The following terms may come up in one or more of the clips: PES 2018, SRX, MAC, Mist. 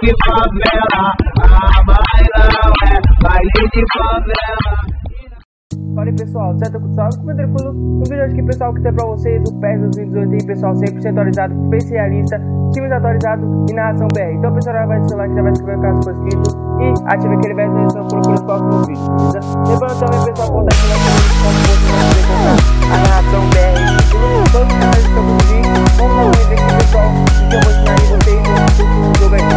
de favela, ah, mas não é baile de favela. Fala aí, pessoal, certo? Salve, comentário pelo vídeo hoje aqui, pessoal, que tem pra vocês o PES 2018 aí, pessoal, 100% atualizado, especialista, times atualizados e narração BR. Então, pessoal, já vai do seu like, já vai se inscrever no canal se for inscrito e ative aquele bell de notificação para o próximo vídeo, beleza? Lembrando também, pessoal, contar aqui no canal a narração BR e todos os canais que estão no vídeo. Vamos ver aqui, pessoal, que eu vou ensinar aí vocês no jogo aqui.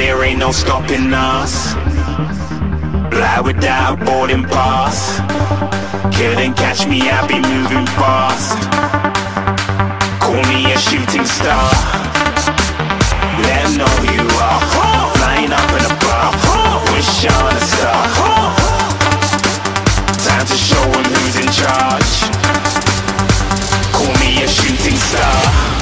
There ain't no stopping us. Fly without boarding pass. Couldn't catch me, I be moving fast. shooting star. Let them know who you are. Flying up in a bar, wish on a star. Time to show them who's in charge. Call me a shooting star.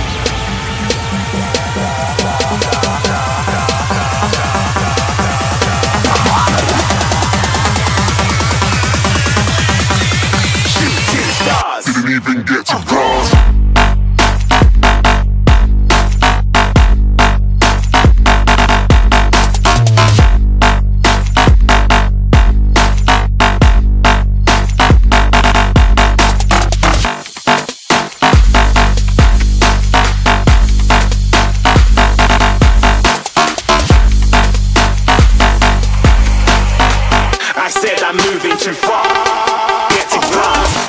Even get to cross. I said I'm moving too far. Get to cross.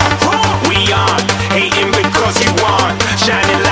We aren't hating because you aren't shining like